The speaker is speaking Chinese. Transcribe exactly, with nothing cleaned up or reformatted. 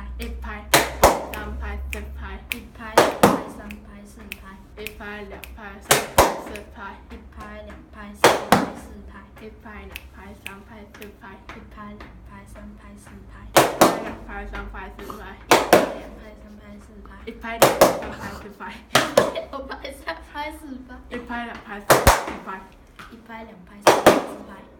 拍一拍三拍四拍一拍两拍三拍四拍一拍两拍三拍四拍一拍两拍三拍四拍一拍两拍三拍四拍一拍两拍三拍四拍一拍两拍三拍四拍一拍两拍三拍四拍一拍两拍三拍四拍一拍两拍三拍四拍一拍两拍三拍四拍